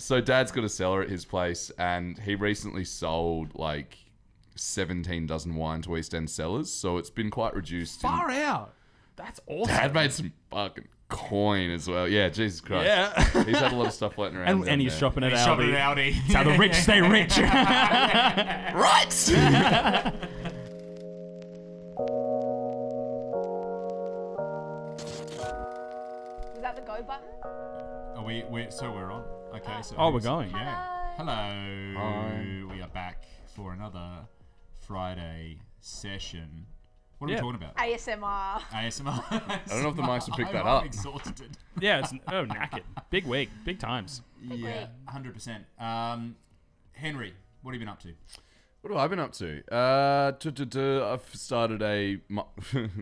So Dad's got a cellar at his place, and he recently sold like 17 dozen wine to East End sellers. So it's been quite reduced. Far out. That's awesome. Dad made some fucking coin as well. Yeah, Jesus Christ. Yeah. He's had a lot of stuff floating around. And he's shopping at Aldi. Shopping at Aldi. It's how the rich stay rich. Right? Was that the go button? Are we, so we're on. Okay, so we're going. Yeah. Hello. Hi. We are back for another Friday session. What are we talking about? ASMR. ASMR. I don't know if the mics will pick that up. I'm exhausted. Yeah, it's knackered. Big week, big times. Big week. 100%. Henry, what have you been up to? What have I been up to? I've started a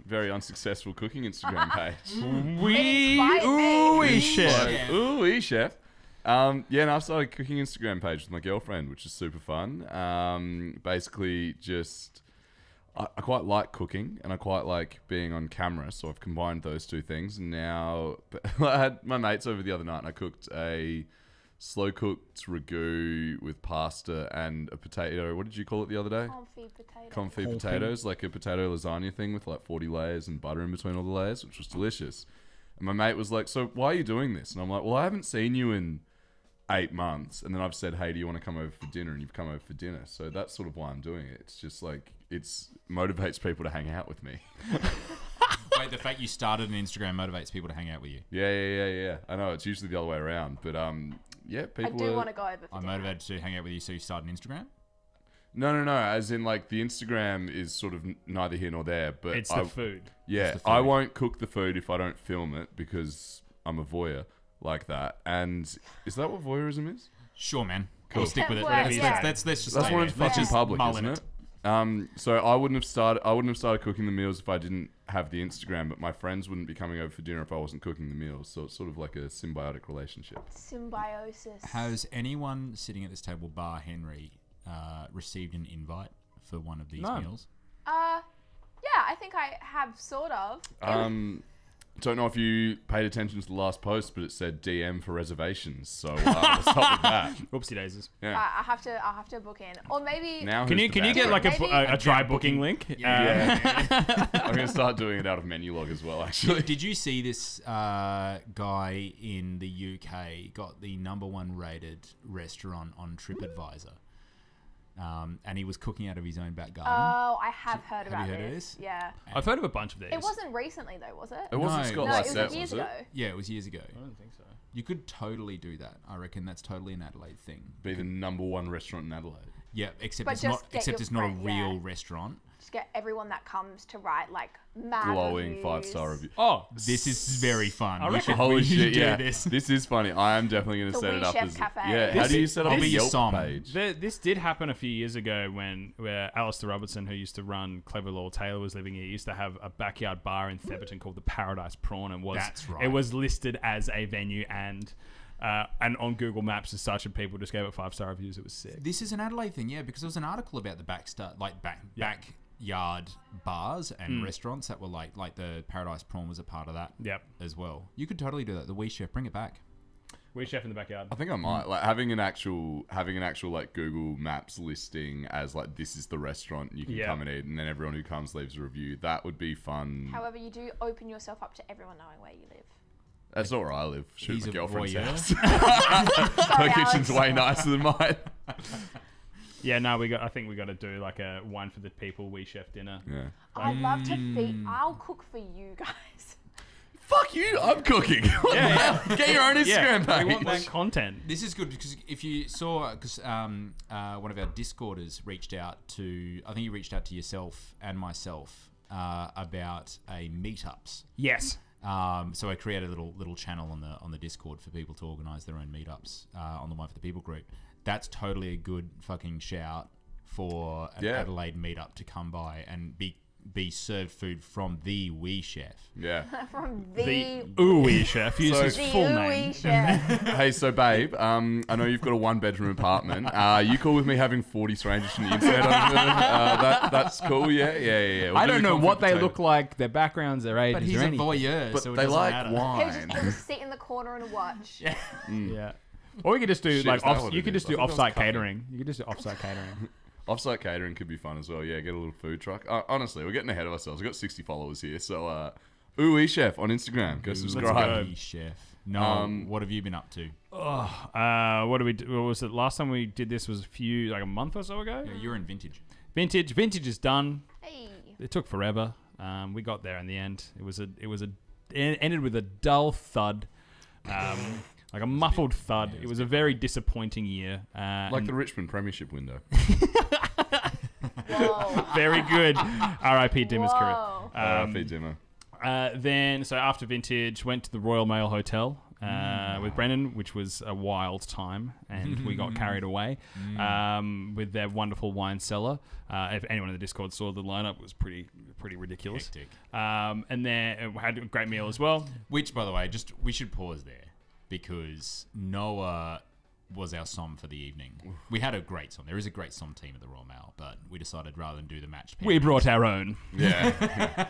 very unsuccessful cooking Instagram page. Ooey Chef. Ooey Chef. Yeah, and I've started a cooking Instagram page with my girlfriend, which is super fun. Basically just... I quite like cooking and I quite like being on camera, so I've combined those two things. And now I had my mates over the other night and I cooked a slow cooked ragu with pasta and a potato. What did you call it the other day? Confit potato. Confit potatoes, like a potato lasagna thing with like 40 layers and butter in between all the layers, which was delicious. And my mate was like, "So why are you doing this?" And I'm like, "Well, I haven't seen you in 8 months." And then I've said, "Hey, do you want to come over for dinner?" And you've come over for dinner. So that's sort of why I'm doing it. It's just like, it's motivates people to hang out with me. Wait, the fact you started an Instagram motivates people to hang out with you? Yeah. I know, it's usually the other way around, but yeah, people want to go over for dinner. I'm motivated to hang out with you, so you start an Instagram? No. As in, like, the Instagram is sort of neither here nor there, but it's the food. Yeah, the food. I won't cook the food if I don't film it because I'm a voyeur. Like that. And is that what voyeurism is? Sure, man. Cool. We'll stick with it. That's when it's fucking public, isn't it? So I wouldn't have started cooking the meals if I didn't have the Instagram, but my friends wouldn't be coming over for dinner if I wasn't cooking the meals. So it's sort of like a symbiotic relationship. Symbiosis. Has anyone sitting at this table, bar Henry, received an invite for one of these meals? Yeah, I think I have, sort of. Don't know if you paid attention to the last post, but it said DM for reservations. So what's up with that? Oopsie daisies. Yeah. I'll have to book in, or maybe now can you get like a try booking link? Yeah. I'm gonna start doing it out of menu log as well. Actually, did you see this guy in the UK got the #1 rated restaurant on TripAdvisor? And he was cooking out of his own back garden. Oh, I have heard about this. Have you heard of this? Yeah. I've heard of a bunch of these. It wasn't recently though, was it? It wasn't Scott Lycett, was it? Years ago. Yeah, it was years ago. I don't think so. You could totally do that. I reckon that's totally an Adelaide thing. Be the #1 restaurant in Adelaide. Yeah, except it's not a real restaurant. Just get everyone that comes to write like mad glowing 5-star reviews. Oh, this is very fun. Holy shit, yeah. This is funny. I am definitely going to set it up. How do you set up a Yelp page? This did happen a few years ago where Alistair Robertson, who used to run Clever Lord Taylor, was living here. He used to have a backyard bar in Theberton called the Paradise Prawn, and it was listed as a venue and on Google Maps as such, and people just gave it 5-star reviews. It was sick. This is an Adelaide thing, yeah, because there was an article about the backyard bars and restaurants that were like the Paradise Prawn was a part of that as well. You could totally do that. The Wee Chef, bring it back. Wee Chef in the backyard. I think I might like having an actual like Google Maps listing as like, this is the restaurant you can come and eat, and then everyone who comes leaves a review. That would be fun. However, you do open yourself up to everyone knowing where you live. That's not where I live. Shoot, my girlfriend's house. Her kitchen's way nicer than mine. Yeah, no, I think we got to do like a Wine For The People, Wee Chef dinner. Yeah. I'd love to feed. I'll cook for you guys. Fuck you, I'm cooking. Yeah. Get your own Instagram page. We want that content. This is good because if you saw, because one of our Discorders reached out to, I think he reached out to yourself and myself about a meetups. Yes. So I created a little channel on the Discord for people to organise their own meetups on the Wine For The People group. That's totally a good fucking shout for an Adelaide meetup to come by and be served food from the Ooey Chef. Yeah. From the Ooey Chef. Use his full name. Hey, so babe, I know you've got a 1-bedroom apartment. You cool with me having 40 strangers from the internet on them? That's cool, yeah. I don't know what they look like, their backgrounds, their ages, but he's a voyeur, so they like wine. He'll just sit in the corner and watch. Yeah. Or we could just do You could just do off-site catering. Off-site catering could be fun as well. Yeah, get a little food truck. Honestly, we're getting ahead of ourselves. We've got 60 followers here. So, Ooey Chef on Instagram. Go subscribe. Ooey Chef. No, what have you been up to? What did we do? Was it last time we did this was like a month or so ago? Yeah, you were in vintage. Vintage is done. Hey. It took forever. We got there in the end. It ended with a dull thud. Like a muffled thud. Yeah, it was a very disappointing year. Like the Richmond Premiership window. Very good. R.I.P. Dimmer's career. R.I.P. Dimmer. Then, so after Vintage, went to the Royal Mail Hotel with Brennan, which was a wild time, and we got carried away with their wonderful wine cellar. If anyone in the Discord saw the lineup, it was pretty ridiculous. And then had a great meal as well. Which, by the way, we should pause there. Because Noah was our som for the evening. We had a great som. There is a great som team at the Royal Mail, but we decided rather than do the match. We brought our own. Yeah.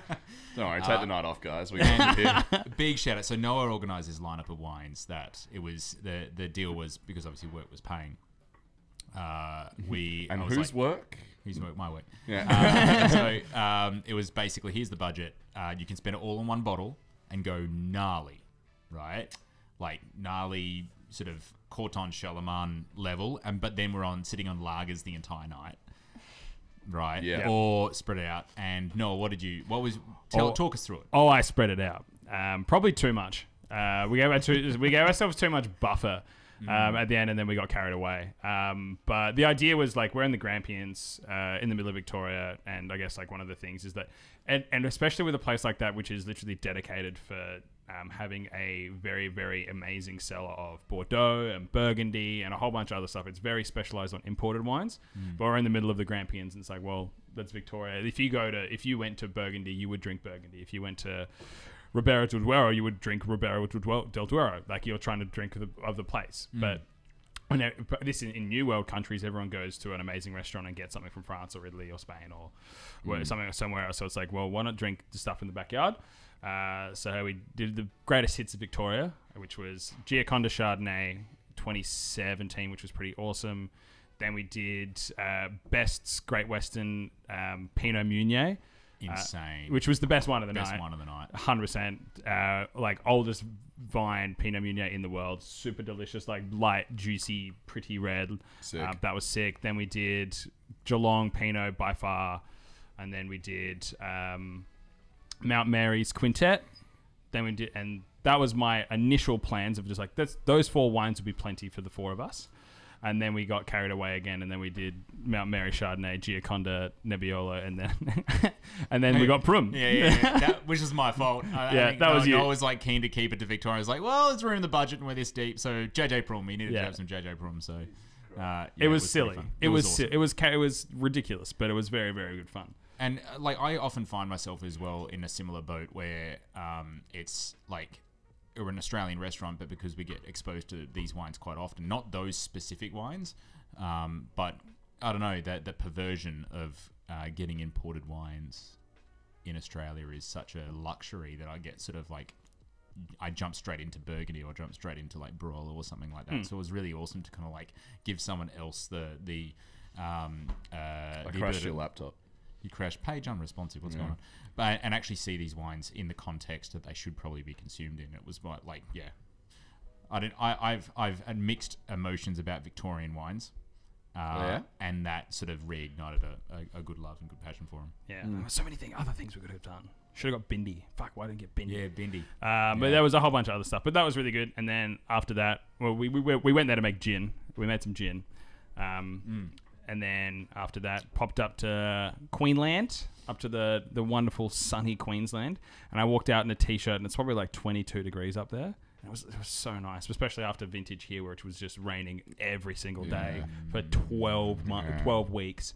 Don't worry, take the night off, guys. We here. Big shout out. So Noah organised his lineup of wines. That it was the deal was because obviously work was paying. And whose work? His work, my work. Yeah. So it was basically here's the budget. You can spend it all in one bottle and go gnarly, right? Like gnarly sort of Corton Charlemagne level, but then we're sitting on lagers the entire night, right? Yeah. Or spread it out. And Noah, talk us through it. Oh, I spread it out. Probably too much. We gave ourselves too much buffer at the end, and then we got carried away. But the idea was like we're in the Grampians in the middle of Victoria, and I guess like one of the things is that, and especially with a place like that, which is literally dedicated for. Having a very, very amazing cellar of Bordeaux and Burgundy and a whole bunch of other stuff. It's very specialised on imported wines, but we're in the middle of the Grampians, and it's like, well, that's Victoria. If you went to Burgundy, you would drink Burgundy. If you went to Ribera del Duero, you would drink Ribera del Duero. Like you're trying to drink of the place, but. But this in New World countries, everyone goes to an amazing restaurant and gets something from France or Italy or Spain or something somewhere else. So it's like, well, why not drink the stuff in the backyard? So we did the greatest hits of Victoria, which was Gioconda Chardonnay 2017, which was pretty awesome. Then we did Best's Great Western Pinot Meunier. Insane. Which was the best wine of the night. Best wine of the night. 100%. Like oldest vine Pinot Meunier in the world. Super delicious, like light, juicy, pretty red. Sick. That was sick. Then we did Geelong Pinot by far. And then we did Mount Mary's Quintet. And that was my initial plans of just like, those four wines would be plenty for the four of us. And then we got carried away again, and then we did Mount Mary Chardonnay, Gioconda, Nebbiolo, and then we got Prum. Yeah. Which is my fault. I was like keen to keep it to Victoria. I was like, well, it's room in the budget, and we're this deep. So JJ Prum, we needed to have some JJ Prum. So it was silly. It was ridiculous, but it was very, very good fun. And like I often find myself as well in a similar boat where it's like. Or an Australian restaurant, but because we get exposed to these wines quite often, not those specific wines, but I don't know, that perversion of getting imported wines in Australia is such a luxury that I get sort of like, I jump straight into Burgundy or jump straight into like Barolo or something like that. So it was really awesome to kind of like give someone else I crashed your laptop. You crashed. Page unresponsive. What's going on? But and actually see these wines in the context that they should probably be consumed in. It was like yeah, I've had mixed emotions about Victorian wines, and that sort of reignited a good love and good passion for them. Yeah, there were so many other things we could have done. Should have got Bindi. Fuck, why didn't get Bindi? Yeah, Bindi. But there was a whole bunch of other stuff. But that was really good. And then after that, well, we went there to make gin. We made some gin. And then after that, popped up to Queensland, up to the wonderful sunny Queensland. And I walked out in a t-shirt, and it's probably like 22 degrees up there. And it was so nice, especially after Vintage here, where it was just raining every single day for 12 weeks.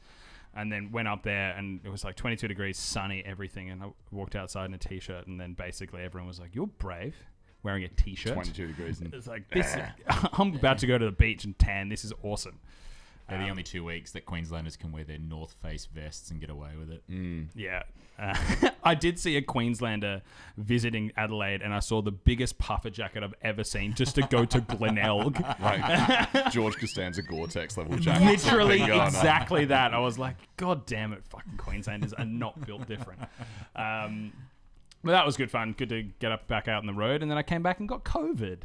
And then went up there, and it was like 22 degrees, sunny, everything. And I walked outside in a t-shirt, and then basically everyone was like, "You're brave." Wearing a t-shirt. 22 degrees. It's like, I'm about to go to the beach and tan. This is awesome. They're the only 2 weeks that Queenslanders can wear their North Face vests and get away with it. Mm. Yeah. I did see a Queenslander visiting Adelaide, and I saw the biggest puffer jacket I've ever seen just to go to Glenelg. Like George Costanza Gore-Tex level jacket. Literally exactly that. I was like, God damn it, fucking Queenslanders are not built different. But that was good fun. Good to get up back out on the road. And then I came back and got COVID.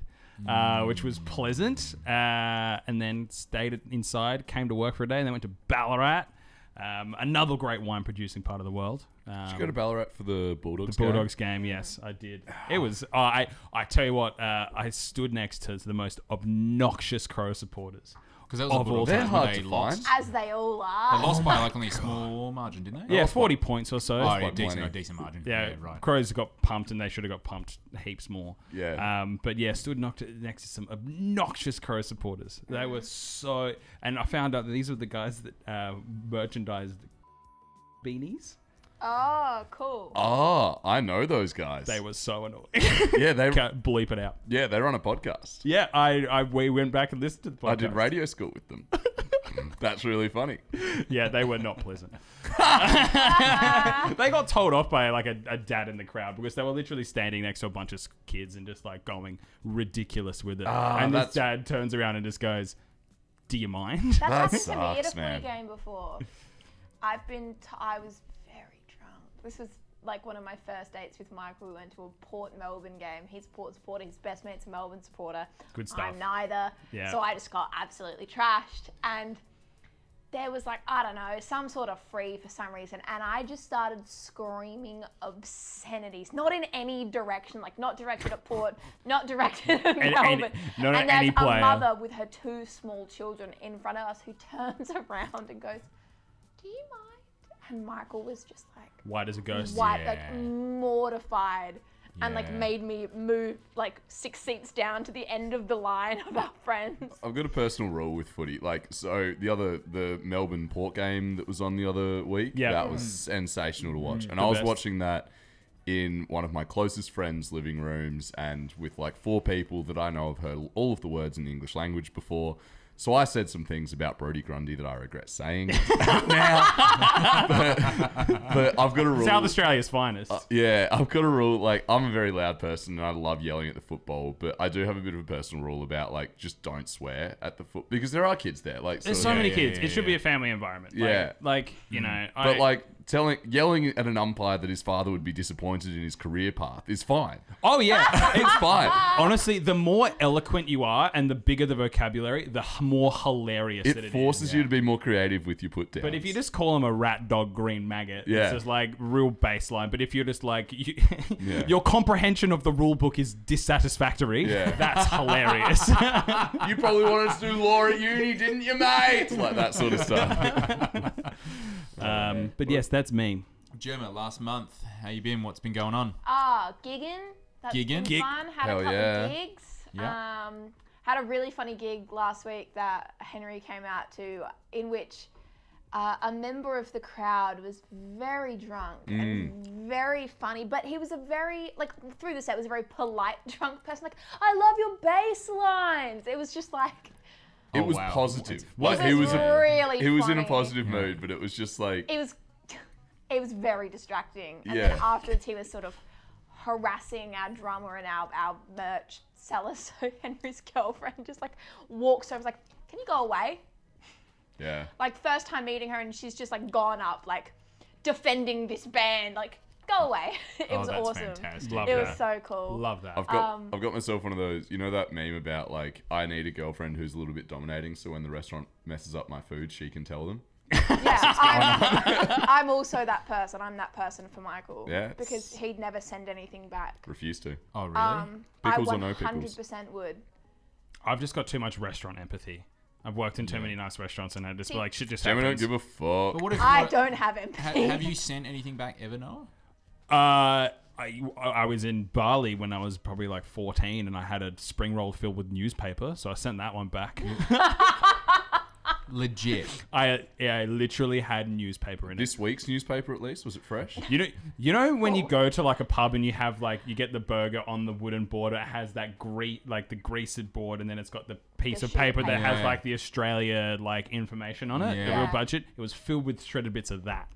Which was pleasant, and then stayed inside, came to work for a day, and then went to Ballarat, another great wine producing part of the world. Did you go to Ballarat for the Bulldogs game? The Bulldogs game, yes, I did. It was, I tell you what, I stood next to the most obnoxious Crow supporters. Because that was of all time. They're hard they to lost. Find. As they all are. They lost by like only a small margin, didn't they? Yeah, 40 points or so. Oh, yeah, decent margin. Yeah, right. Crows got pumped, and they should have got pumped heaps more. Yeah. But yeah, stood next to some obnoxious Crow supporters. They were so... And I found out that these were the guys that merchandised beanies. Oh, cool. Oh, I know those guys. They were so annoying. Yeah, they can't bleep it out. Yeah, they're on a podcast. Yeah, we went back and listened to the podcast. I did radio school with them. That's really funny. Yeah, they were not pleasant. They got told off by like a dad in the crowd because they were literally standing next to a bunch of kids and just like going ridiculous with it. And this dad turns around and just goes, "Do you mind?" That happened to me at a footy game before. I was This was like one of my first dates with Michael. We went to a Port Melbourne game. He's a Port supporter. His best mate's a Melbourne supporter. Good stuff. I'm neither. Yeah. So I just got absolutely trashed. And there was like, I don't know, some sort of free for some reason. And I just started screaming obscenities. Not in any direction. Like not directed at Port, not directed at Melbourne. And there's a mother with her two small children in front of us who turns around and goes, "Do you mind?" And Michael was just like white as a ghost, like mortified, and like made me move like 6 seats down to the end of the line of our friends. I've got a personal rule with footy. Like, so the Melbourne Port game that was on the other week, that was sensational to watch. And I was watching that in one of my closest friends' living rooms, and with like 4 people that I know have heard all of the words in the English language before. So I said some things about Brodie Grundy that I regret saying now. But I've got a rule. South Australia's finest. Yeah, I've got a rule. Like, I'm a very loud person and I love yelling at the football, but I do have a bit of a personal rule about, like, just don't swear at the football. Because there are kids there. Like, there's so many kids. It should be a family environment. Like, yeah. Like, you know. But, like... Yelling at an umpire that his father would be disappointed in his career path is fine. Oh, yeah. It's fine. Honestly, the more eloquent you are and the bigger the vocabulary, the more hilarious it is. It forces you to be more creative with your put-downs. But if you just call him a rat, dog, green maggot, it's just like real baseline. But if you're just like, your comprehension of the rule book is dissatisfactory, that's hilarious. You probably wanted to do law at uni, didn't you, mate? Like that sort of stuff. But yes, that's me. Gemma, last month, how you been? What's been going on? Gigging. That's been fun. Had a couple of gigs. Yep. Had a really funny gig last week that Henry came out to, in which a member of the crowd was very drunk and very funny, but he was a very, like, through the set, was a very polite drunk person. Like, I love your bass lines. It was just like... It was positive. Like, he was really funny. He was in a positive mood, but it was just like... It was very distracting. And then afterwards, he was sort of harassing our drummer and our merch seller. So Henry's girlfriend just like walks over, was like, "Can you go away?" Yeah. Like, first time meeting her, and she's just like gone up, like defending this band, like, "Go away." It was awesome. Fantastic. Love that. It was so cool. Love that. I've got myself one of those, you know that meme about like, I need a girlfriend who's a little bit dominating, so when the restaurant messes up my food, she can tell them. Yeah, I'm also that person. I'm that person for Michael. Yeah. Because he'd never send anything back. Refuse to. Oh, really? Pickles or no pickles? I 100% would. I've just got too much restaurant empathy. I've worked in too many nice restaurants, and I just be like, shit just happens. I don't give a fuck. But what if I don't have empathy? Have you sent anything back ever, Noah? I was in Bali when I was probably like 14, and I had a spring roll filled with newspaper, so I sent that one back. legit. I literally had newspaper in it. This week's newspaper, at least, was it fresh? You know when you go to like a pub and you have like you get the burger on the wooden board. It has that like the greased board, and then it's got the piece of paper that has like the Australia like information on it, the real budget. It was filled with shredded bits of that.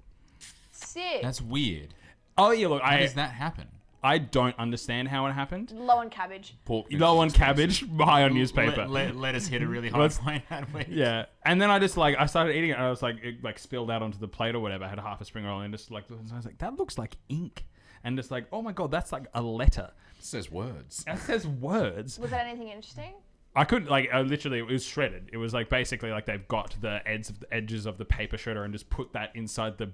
Sick. That's weird. Oh yeah, look. How does that happen? I don't understand how it happened. Low on cabbage. Low on cabbage, high on newspaper. Let us hit a really high point, hadn't we? Yeah. And then I just like, I started eating it and I was like, it like spilled out onto the plate or whatever. I had half a spring roll and just like, and I was like, that looks like ink. And just like, oh my God, that's like a letter. It says words. It says words. Was that anything interesting? I couldn't, like, literally, it was shredded. It was like basically like they've got the edges of the paper shredder and just put that inside the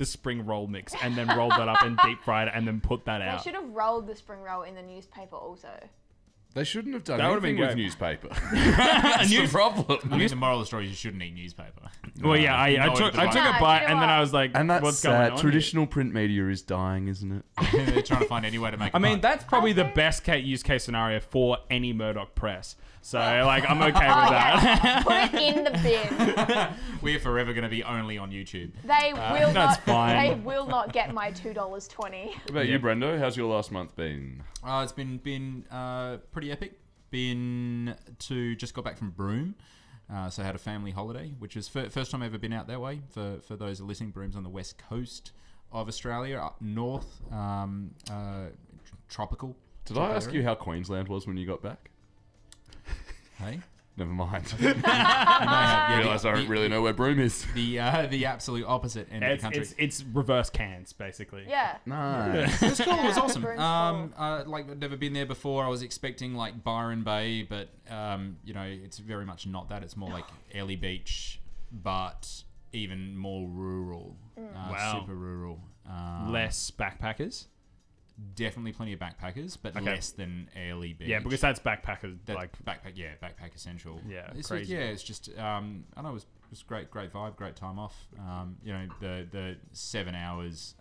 spring roll mix and then rolled that up and deep fried it and then put that out. They should have rolled the spring roll in the newspaper also. They shouldn't have done that. That would have been with newspaper. That's the problem. I mean, the moral of the story is you shouldn't eat newspaper. Well, yeah, I took a bite and then I was like, and that's what's going on? Traditional print media is dying, isn't it? They're trying to find any way to make it. I mean, that's probably the best use case scenario for any Murdoch press. So, like, I'm okay with that. Yeah. Put it in the bin. We're forever going to be only on YouTube. They will not. Fine. They will not get my $2.20. What about you, Brendo? How's your last month been? It's been pretty epic. Just got back from Broome, so I had a family holiday, which is first time I've ever been out that way. For those listening, Broome's on the west coast of Australia, up north, tropical. Did I ask you how Queensland was when you got back? Hey? Never mind. I realise I don't really know where Broome is. The absolute opposite end of the country. It's reverse Cairns, basically. Yeah. Nice. It was cool. It was awesome. Like, I'd never been there before. I was expecting, like, Byron Bay, but, you know, it's very much not that. It's more like Airlie Beach, but even more rural. Wow. Super rural. Less backpackers? Definitely plenty of backpackers, but less than Airlie Beach. Yeah, because that's backpackers. Backpack essential. Yeah, crazy. Yeah, it's just I know it was great vibe, great time off. You know, the 7 hours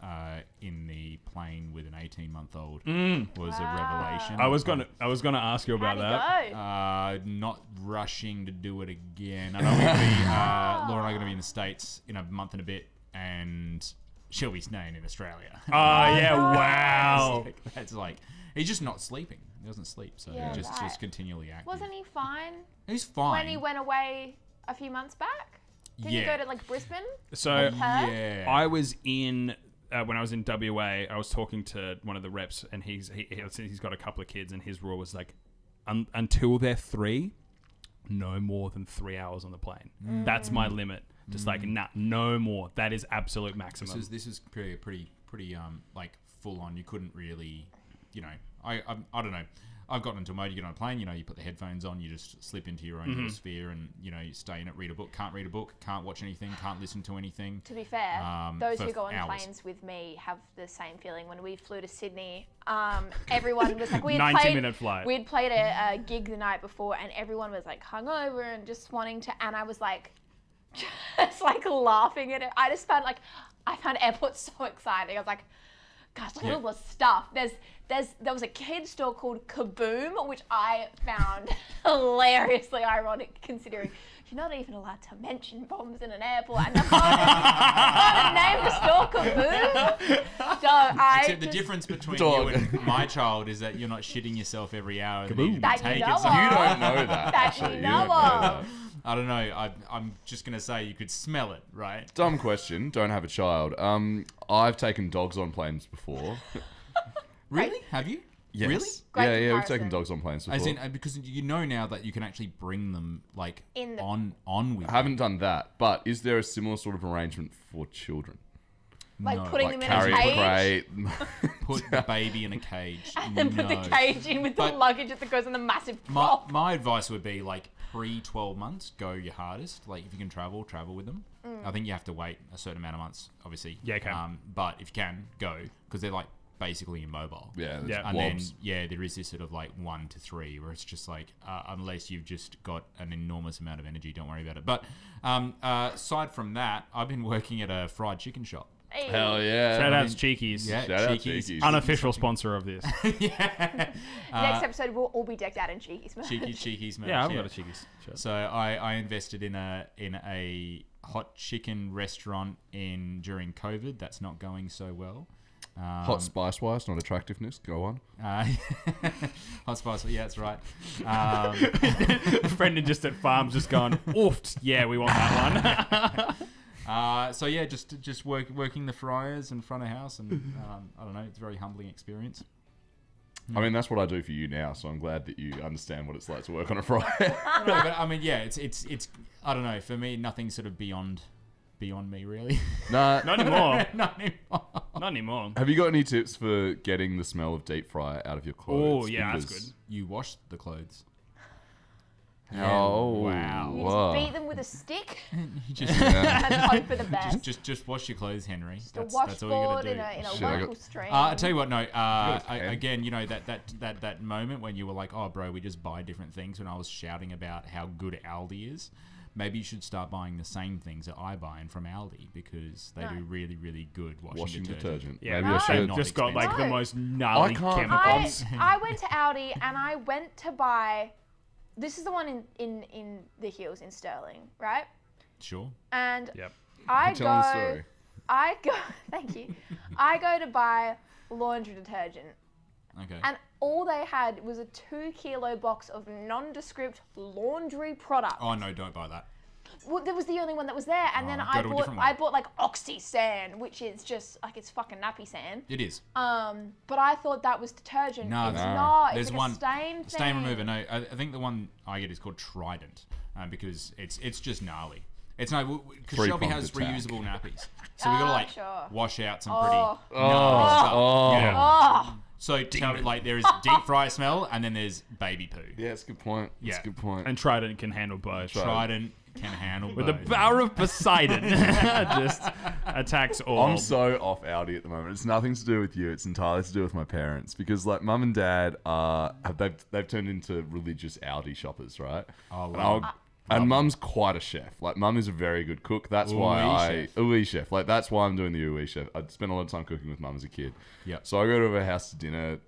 in the plane with an 18-month-old was a revelation. I was gonna ask you about that. Not rushing to do it again. I know Laura and I are gonna be in the States in a month and a bit, and she'll be staying in Australia. Oh, yeah, wow. That's like, he's just not sleeping. He doesn't sleep, so yeah, just continually active. Wasn't he fine? He's fine. When he went away a few months back? Didn't he go to like Brisbane? So, I was in, when I was in WA, I was talking to one of the reps, and he's got a couple of kids, and his rule was like, until they're 3, no more than 3 hours on the plane. That's my limit. Just like, nah, no more. That is absolute maximum. This is pretty like full on. You couldn't really, you know, I don't know. I've gotten into a mode, you get on a plane, you know, you put the headphones on, you just slip into your own little sphere and, you know, you stay in it, read a book, can't read a book, can't watch anything, can't listen to anything. To be fair, those who go on planes with me have the same feeling. When we flew to Sydney, everyone was like, we had 90-minute flight. We had played a gig the night before and everyone was like hungover and just wanting to, and I was like, just like laughing at it. I just found like, I found airports so exciting. I was like, gosh, look at all the stuff. There was a kid's store called Kaboom, which I found hilariously ironic considering you're not even allowed to mention bombs in an airport. And the name the store Kaboom. So except the difference between you and my child is that you're not shitting yourself every hour. Kaboom. You don't know that. I don't know. I'm just going to say you could smell it, right? Dumb question. Don't have a child. I've taken dogs on planes before. Really? Have you? Yes. Really? Great comparison. We've taken dogs on planes before. As in, because you know now that you can actually bring them like on with you. I haven't done that, but is there a similar sort of arrangement for children? Like putting them in a cage? Put the baby in a cage. And then put the cage in with the luggage that goes on the massive prop. My advice would be like, pre-12 months, go your hardest. Like, if you can travel, travel with them. I think you have to wait a certain amount of months, obviously. Yeah, okay. But if you can, go. Because they're, like, basically immobile. Yeah. And then, yeah, there is this sort of, like, 1 to 3, where it's just, like, unless you've just got an enormous amount of energy, don't worry about it. But aside from that, I've been working at a fried chicken shop. Hey. Hell yeah. Shout out to Cheekies. Yeah, Cheekies. Unofficial sponsor of this. Yeah. Next episode, we'll all be decked out in Cheekies merch. Cheekies merch. Yeah, I've got a Cheekies shirt. So I invested in a hot chicken restaurant during COVID. That's not going so well. Hot spice wise, not attractiveness. Go on. Hot spice. Yeah, that's right. Brendan just at farms just going, oof. Yeah, we want that one. So yeah, just working the fryers in front of house, and I don't know, it's a very humbling experience. I mean, that's what I do for you now, so I'm glad that you understand what it's like to work on a fryer. No, but I mean, yeah, it's I don't know. For me, nothing's sort of beyond me, really. Nah, not anymore. Not anymore. Have you got any tips for getting the smell of deep fryer out of your clothes? Oh yeah, because that's good. You wash the clothes. Yeah. Oh wow! You just beat them with a stick. And hope for the best. Just wash your clothes, Henry. That's all you gotta do. In a local stream. I tell you what, no. Again, you know that moment when you were like, "Oh, bro, we just buy different things." When I was shouting about how good Aldi is, maybe you should start buying the same things that I buy and from Aldi, because they do really, really good washing detergent. Yeah, maybe I should. Just got like the most gnarly chemicals. I went to Aldi and I went to buy. This is the one in the Hills in Stirling, right? Sure. And yep. I go. Thank you. I go to buy laundry detergent. Okay. And all they had was a 2 kilo box of nondescript laundry products. Oh no! Don't buy that. Well, that was the only one that was there, and then I bought like Oxy Sand, which is just like it's fucking nappy sand. It is. But I thought that was detergent. No, it's not. There's like a stain remover. No, I think the one I get is called Trident, because it's just gnarly. It's no, because Shelby has reusable nappies, so we gotta like wash out some pretty. So like there is deep fry smell, and then there's baby poo. Yeah, that's a good point. Yeah, that's a good point. And Trident can handle both. Trident. Can handle with the power of Poseidon. Just attacks all. I'm so off Aldi at the moment. It's nothing to do with you. It's entirely to do with my parents, because like mum and dad they've turned into religious Aldi shoppers, right? Oh, wow. And mum's quite a chef. Like mum is a very good cook. That's why Ooey Chef. Like that's why I'm doing the Ooey Chef. I spent a lot of time cooking with mum as a kid. Yeah. So I go to her house to dinner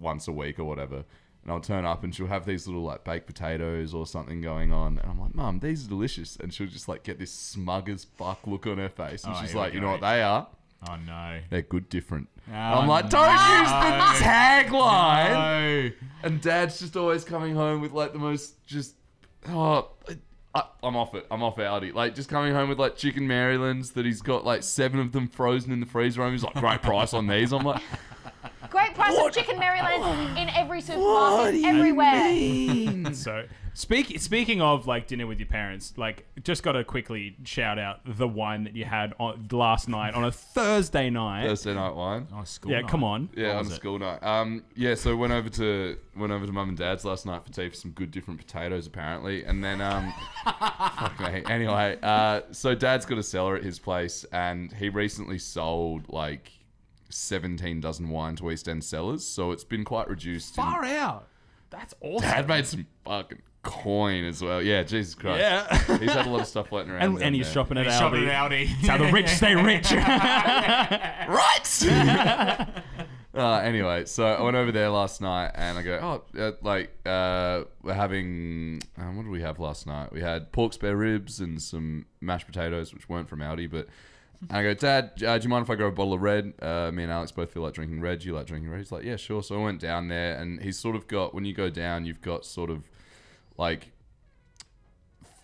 once a week or whatever. And I'll turn up and she'll have these little like baked potatoes or something going on. And I'm like, Mum, these are delicious. And she'll just like get this smug as fuck look on her face. And she's like, you know what they are? Oh no. They're good different. Oh, and I'm like, don't use the tagline. No. And dad's just always coming home with like the most just, I'm off it. I'm off Aldi. Like just coming home with like chicken Marylands that he's got like 7 of them frozen in the freezer. He's like, great price on these. I'm like... Great price of chicken Marylands in every supermarket, everywhere. So, speaking of like dinner with your parents, like just got to quickly shout out the wine that you had last night on a Thursday night. Thursday night wine. Oh, school night. Yeah, come on. Yeah, on a school night. Yeah, so went over to mum and dad's last night for tea for some good different potatoes apparently, and then fuck me. Anyway, so dad's got a cellar at his place, and he recently sold like 17 dozen wine to East End sellers, so it's been quite reduced. Far out. That's awesome. Dad made some fucking coin as well. Yeah, Jesus Christ. Yeah. He's had a lot of stuff floating around. And he's shopping at Aldi. Shopping at Aldi. It's how the rich stay rich. Right? Anyway, so I went over there last night and I go, we're having, what did we have last night? We had pork spare ribs and some mashed potatoes, which weren't from Aldi, but... And I go, Dad, do you mind if I grab a bottle of red? Me and Alex both feel like drinking red. Do you like drinking red? He's like, yeah, sure. So I went down there, and he's sort of got, when you go down, you've got sort of like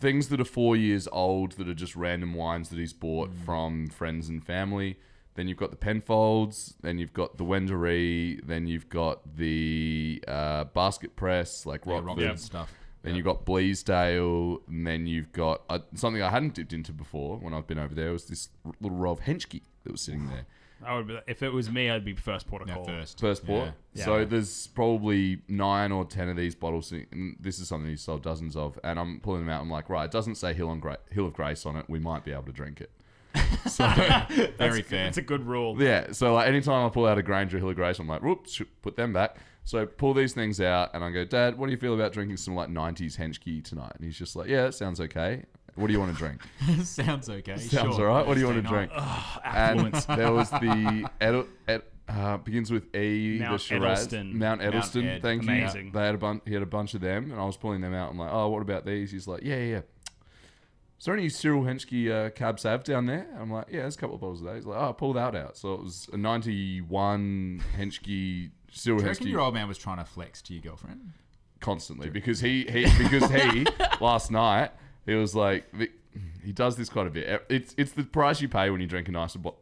things that are 4 years old that are just random wines that he's bought from friends and family. Then you've got the Penfolds. Then you've got the Wendery. Then you've got the Basket Press, like Rockford stuff. Then you've got Bleasdale, and then you've got something I hadn't dipped into before when I've been over there was this little roll of Henschke that was sitting there. I would be, if it was me, I'd be first port of call. First port. Yeah. So there's probably 9 or 10 of these bottles, and this is something he sold dozens of, and I'm pulling them out. I'm like, right, it doesn't say Hill of Grace on it. We might be able to drink it. So very fair. It's a good rule. Yeah. So like anytime I pull out a Granger Hill of Grace, I'm like, whoops, put them back. So I pull these things out and I go, Dad, what do you feel about drinking some like 90s Henschke tonight? And he's just like, yeah, that sounds okay. What do you want to drink? Sounds okay. Sounds sure. All right. What do you want to drink? Oh, and there was the begins with E. Mount the Shiraz, Edelstone. Mount Edelstone. Mount Ed. Thank you. Amazing. They had a bunch. He had a bunch of them, and I was pulling them out. I'm like, oh, what about these? He's like, yeah. Is there any Cyril Henschke Cab Sav down there? I'm like, yeah, there's a couple of bottles of that. He's like, oh, pull that out. So it was a 91 Henschke Cyril Henschke. Do you reckon your old man was trying to flex to your girlfriend? Constantly, because he last night he was like, he does this quite a bit. It's the price you pay when you drink a nice bottle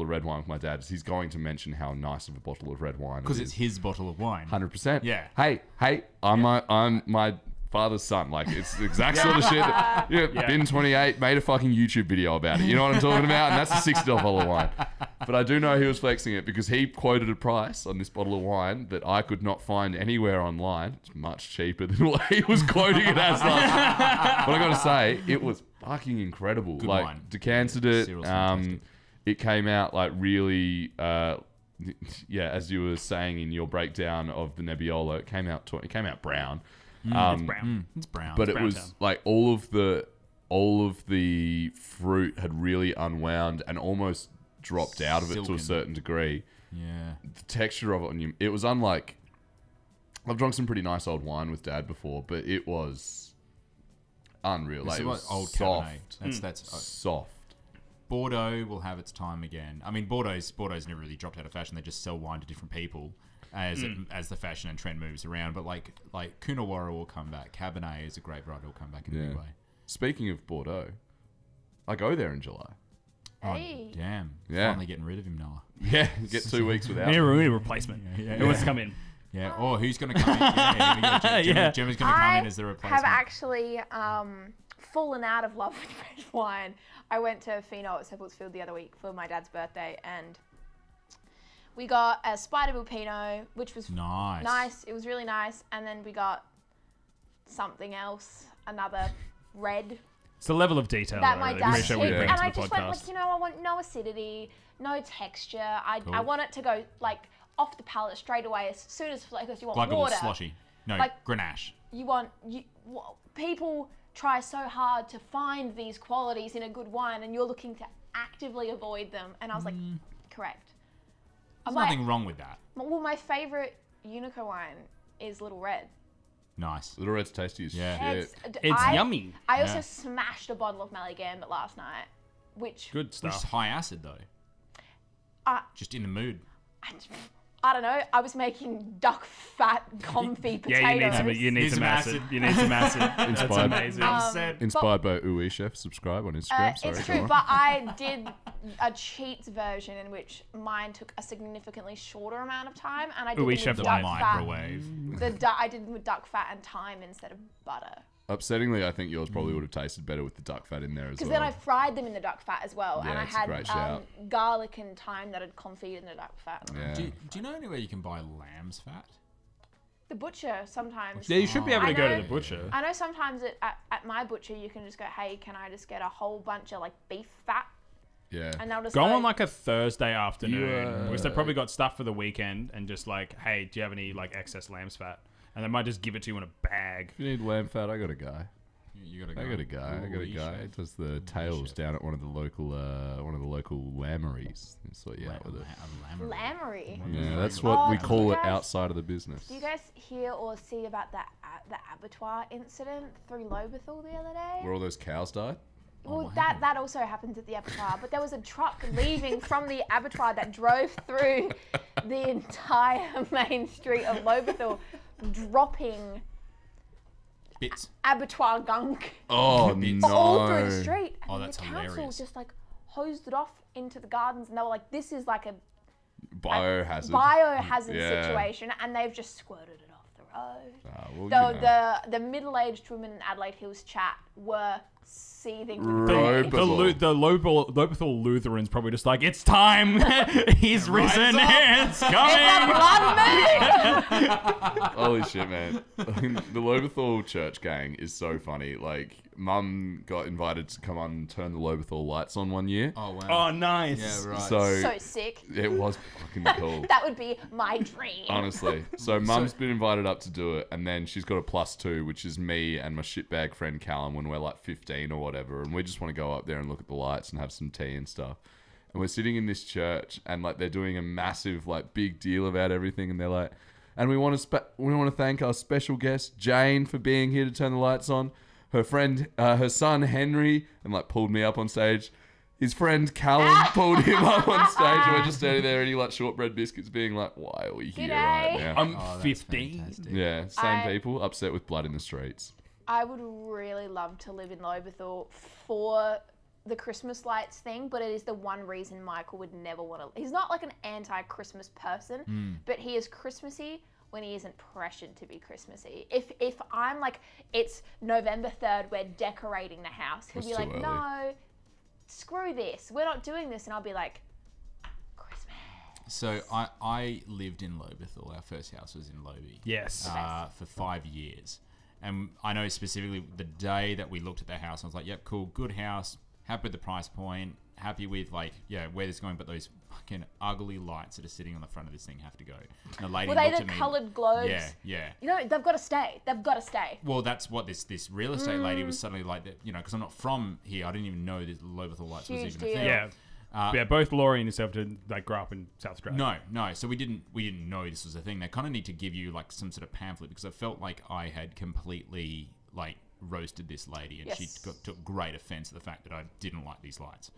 of red wine with my dad. He's going to mention how nice of a bottle of red wine because it's his bottle of wine. 100%. Yeah. Hey, I'm my father's son. Like, it's the exact sort of shit. Been 28, made a fucking YouTube video about it. You know what I'm talking about? And that's a $60 bottle of wine. But I do know he was flexing it because he quoted a price on this bottle of wine that I could not find anywhere online. It's much cheaper than what he was quoting it as. But I got to say, it was fucking incredible. Good like wine. Decanted it. It came out like really... as you were saying in your breakdown of the Nebbiolo, it came out brown. It's brown. But it was like all of the fruit had really unwound and almost dropped out of it to a certain degree. Yeah. The texture of it on you, it was unlike... I've drunk some pretty nice old wine with Dad before, but it was unreal. Like, it was old soft. Cabernet. That's soft. Bordeaux will have its time again. I mean, Bordeaux's never really dropped out of fashion. They just sell wine to different people as the fashion and trend moves around. But like Coonawarra will come back. Cabernet is a great variety. Will come back in a new way. Speaking of Bordeaux, I go there in July. Hey. Oh, damn. Yeah. Finally getting rid of him, Noah. Yeah. Get 2 weeks without him. We need a replacement. Who wants to come in? Yeah. Oh, who's going to come in? Gemma's going to come in as the replacement. I have actually fallen out of love with red wine. I went to Fino at Seppelsfield the other week for my dad's birthday, and we got a Spider-Bill Pinot, which was nice. It was really nice. And then we got something else, another red. It's the level of detail that my dad should bring to the podcast. And I just went, like, I want no acidity, no texture. I want it to go, like, off the palate straight away as soon as, like, you want water. Like a little sloshy. No, like, Grenache. People try so hard to find these qualities in a good wine, and you're looking to actively avoid them. And I was like, correct. There's nothing wrong with that. Well, my favourite Unico wine is Little Red. Nice. Little Red's tasty as shit. It's yummy. I also smashed a bottle of Mallee Gambit last night, which... Good stuff. Which is high acid, though. Just in the mood. I don't know. I was making duck fat confit potatoes. Yeah, you need some acid. You need some acid. That's amazing. Inspired by Ooey Chef. Subscribe on Instagram. It's true, but I did a cheats version in which mine took a significantly shorter amount of time, and I did Ooey Chef duck microwave. Fat. I did with duck fat and thyme instead of butter. Upsettingly, I think yours probably would have tasted better with the duck fat in there as well. Because then I fried them in the duck fat as well, and I had garlic and thyme that had confit in the duck fat. Yeah. Do you know anywhere you can buy lamb's fat? The butcher sometimes. Yeah, you should be able to go to the butcher. I know sometimes at my butcher you can just go, hey, can I just get a whole bunch of like beef fat? Yeah. And they'll just go on like a Thursday afternoon, which they probably got stuff for the weekend, and just like, hey, do you have any like excess lamb's fat? And they might just give it to you in a bag. If you need lamb fat, I got a guy. I got a guy. It does the tails down at one of the local lammeries. Lammery. Yeah, that's what we call it outside of the business. Do you guys hear or see about the abattoir incident through Lobethal the other day? Where all those cows died? Well, that also happens at the abattoir, but there was a truck leaving from the abattoir that drove through the entire main street of Lobethal, dropping bits abattoir gunk. Oh, no. All through the street. And that's hilarious. The council just like hosed it off into the gardens, and they were like, this is like a biohazard situation, and they've just squirted it off the road. The middle-aged women in Adelaide Hills chat were seething. The Lobethal Lutherans probably just like, it's time. He's risen. It's coming. Holy shit, man. The Lobethal church gang is so funny. Like, Mum got invited to come on and turn the Lobethal lights on one year. Oh, wow. Oh, nice. Yeah, right. So sick. It was fucking cool. That would be my dream. Honestly. So Mum's been invited up to do it, and then she's got a +2, which is me and my shitbag friend Callum when we're like 15. 15 or whatever, and we just want to go up there and look at the lights and have some tea and stuff. And we're sitting in this church, and like they're doing a massive like big deal about everything, and they're like, and we want to thank our special guest Jane for being here to turn the lights on. Her friend, her son Henry, and like pulled me up on stage. His friend Callum pulled him up on stage. We're just standing there eating like shortbread biscuits, being like, "Why are we here right now?" I'm 15. Fantastic. Yeah, same people, upset with blood in the streets. I would really love to live in Lobethal for the Christmas lights thing, but it is the one reason Michael would never want to. He's not like an anti-Christmas person, but he is Christmassy when he isn't pressured to be Christmassy. If I'm like, it's November 3rd, we're decorating the house, he'll be like, early. No, screw this, we're not doing this. And I'll be like, Christmas. So I lived in Lobethal. Our first house was in Lobie. Yes. For 5 years. And I know specifically the day that we looked at the house, I was like, yep, cool, good house, happy with the price point, happy with like, yeah, where this is going, but those fucking ugly lights that are sitting on the front of this thing have to go. And the lady looked at me. Were they the coloured globes? Yeah, yeah. You know, they've got to stay. They've got to stay. Well, that's what this real estate lady was suddenly like, you know, because I'm not from here. I didn't even know this Lobethal lights was even a thing. Yeah. Yeah, both Laurie and yourself didn't like grow up in South Australia. No. So we didn't know this was a thing. They kind of need to give you like some sort of pamphlet, because I felt like I had completely like roasted this lady, and she took great offence at the fact that I didn't like these lights.